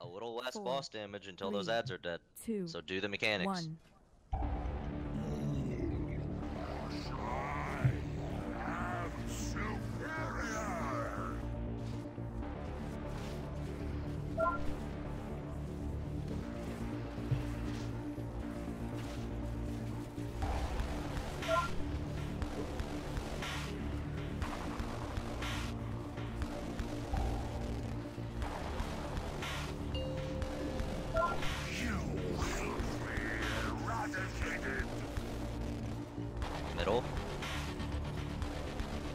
a little less boss damage until those ads are dead. So do the mechanics.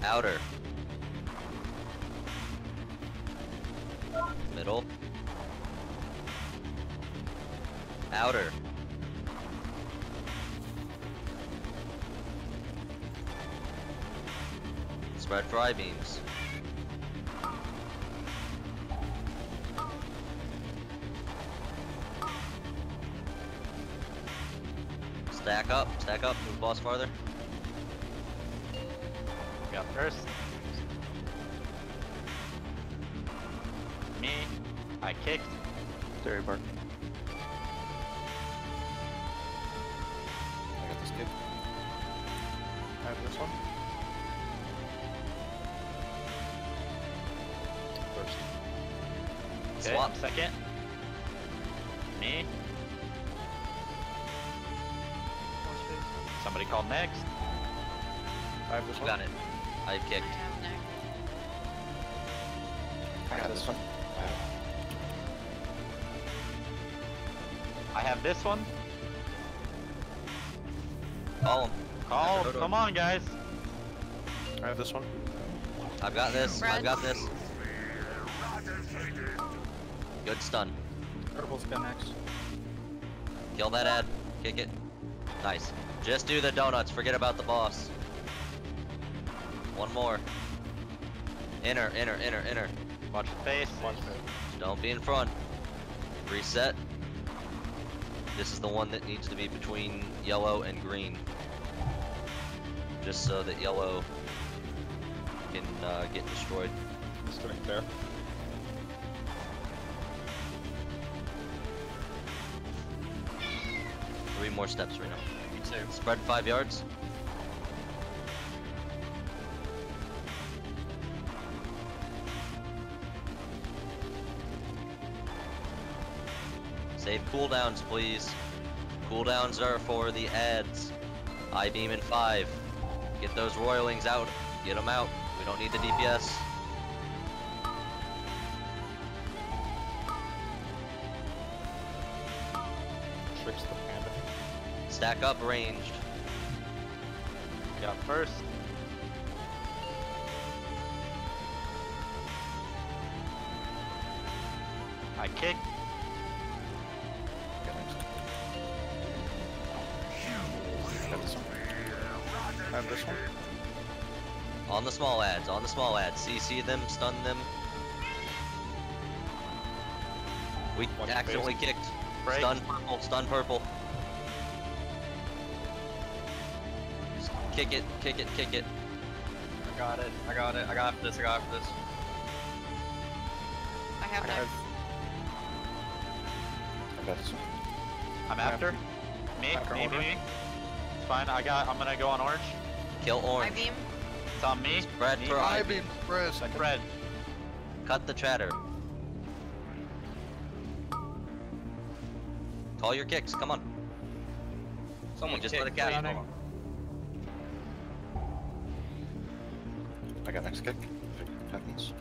Outer. Middle. Outer. Spread fry beams. Stack up, move boss farther. First, me, I kicked. Sorry, Mark. I got this kid. I have this one. First. Okay, swap. Second. Me. Somebody called next. I have this one. Got it. I've kicked. I got this one. I have this one. Call him. Call him. Come on, guys. I have this one. I've got this. I've got this. Good stun. Purple's got next. Kill that ad. Kick it. Nice. Just do the donuts. Forget about the boss. One more. Enter, enter, enter, enter. Watch the face. Watch the face. Don't be in front. Reset. This is the one that needs to be between yellow and green. Just so that yellow can get destroyed. It's going to clear. Three more steps right now. Me too. Spread 5 yards. Save cooldowns, please. Cooldowns are for the ads. I-beam in 5. Get those royalings out. Get them out. We don't need the DPS. Tricks the panda. Stack up ranged. Got first. I kick. This one. On the small ads, on the small ads. CC them, stun them. We accidentally kicked. Break. Stun purple, stun purple. Just kick it, kick it, kick it. I got it, I got it, I got this, I got this. I have I got this one. I'm after. Me. It's fine, I'm gonna go on orange. Kill orange. I-beam. It's on me. Spread for I-beam. Spread. Cut the chatter. Call your kicks, come on. Someone just let it catch. I got next kick. Happens.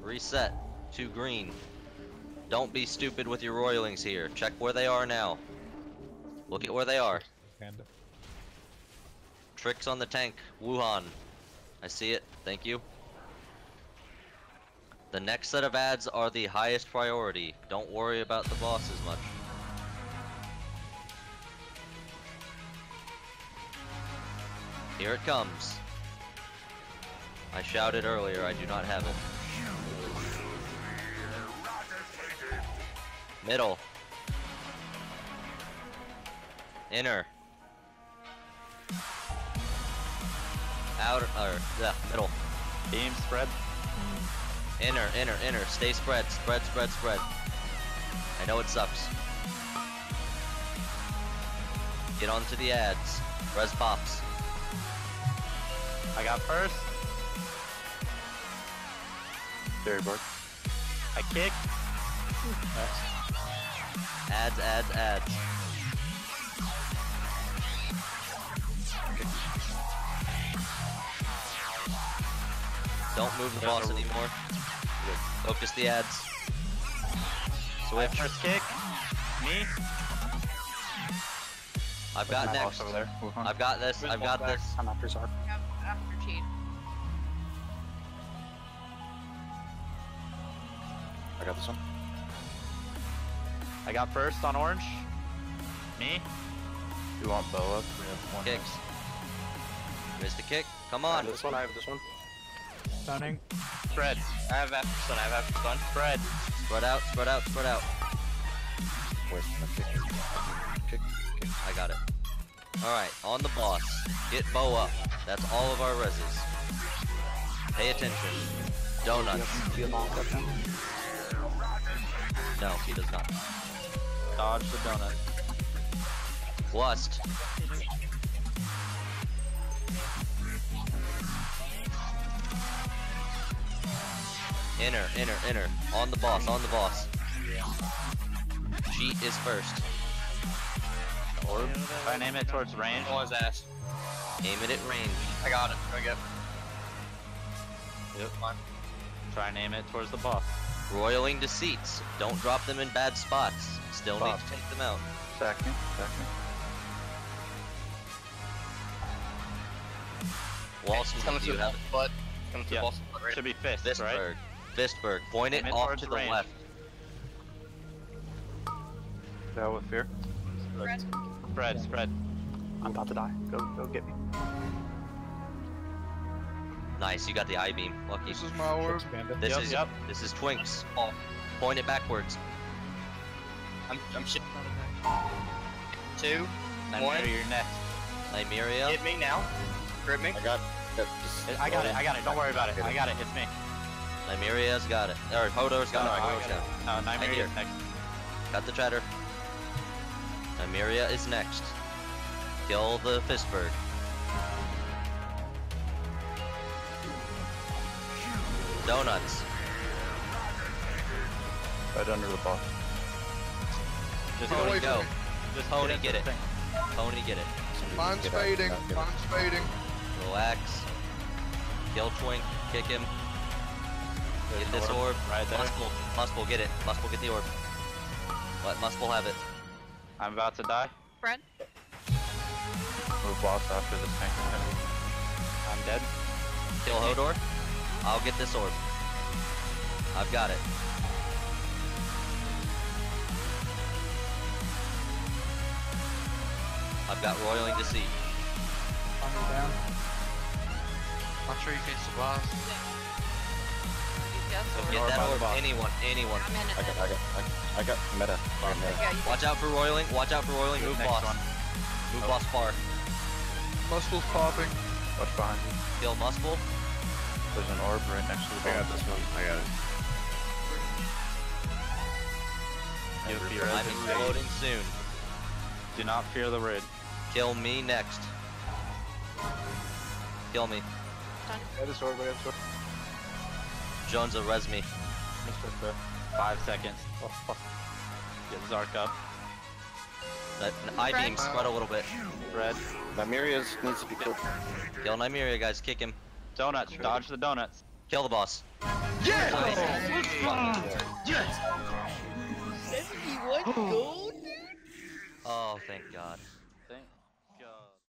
Reset to green. Don't be stupid with your royalings here. Check where they are now. Look at where they are. Panda. Tricks on the tank, Wuhan. I see it, thank you. The next set of ads are the highest priority. Don't worry about the boss as much. Here it comes. I shouted earlier, I do not have it. Middle. Inner. Outer, middle. Beam spread. Inner, inner, inner. Stay spread, spread, spread, spread. I know it sucks. Get onto the ads. Res pops. I got first. Very board. I kick. Nice. Ads, ads, ads. Don't move the boss anymore. Focus the ads. Swift. First kick. Me. I've got next. I've got this. I've got this. I'm after Zark. I'm after Cheat. I got this one. I got first on orange. Me. You want Boa? We have one. Kicks. Missed the kick. Come on. I have this one. I have this one. Stunning. Spread. I have after stun. I have after stun. Spread. Spread out. Spread out. Spread out. Where's my kick? I got it. Alright, on the boss. Get bow up. That's all of our reses. Pay attention. Donuts. No, he does not. Dodge the donut. Blust. Inner, inner, inner. On the boss, on the boss. Cheat is first. Orb. If I aim it towards range, oh, his ass. Aim it at range. I got it. I get it. Yep. Fine. Try and aim it towards the boss. Roiling deceits. Don't drop them in bad spots. Still need to take them out. Sack me. Sack me. Wall smoke. You have it. Butt. Coming to the wall smoke. Right? Should be fist, Fistberg. Right? Fistberg. Point it off to the range. Left. That with fear. Spread. Spread, spread. I'm about to die. Go, go get me. Nice, you got the I-beam. Lucky. This is my orb. This yep, is yep. This is Twinks. Oh. Point it backwards. I'm shitting on it. 2, 1. Nymeria, you're next. Nymeria. Hit me now. Grip me. I got it. I got it. I got it. Don't worry about it. I got it. It's me. Nymeria's got it. Or Hodor's got it. Hodor's got it. Nymeria's next. Got the chatter. Nymeria is next. Kill the Fistberg. Donuts. Right under the boss. Just Pony go. Just Pony get it. Pony get it. Mine's fading. Mine's fading. Relax. Kill Twink. Kick him. Get this orb. Right there. Muspell. Muspell get it. Muspell get the orb. Let Muspell have it. I'm about to die. Fred? Move boss after this tank. I'm dead. Kill Hodor. I'll get this orb. I've got it. I've got Roiling Deceit. I'm down. I'm sure you can survive. So get that orb, anyone, anyone. I got meta. Yeah, watch out for roiling, watch out for roiling. Move boss. One. Move boss far. Muspel's popping. Watch behind you. Kill Muspel. There's an orb right next to the boss. I got this one. I got it. I'm exploding soon. Do not fear the raid. Kill me next. Kill me. I got this orb, I got this orb. Jonesa, res me. 5 seconds. Get Zarka. I-beam, spread a little bit. Red. Nymeria needs to be killed. Kill Nymeria, guys. Kick him. Donuts. Dodge the donuts. Kill the boss. Yes! Nice. Yes! 71 gold, dude? Oh, thank God.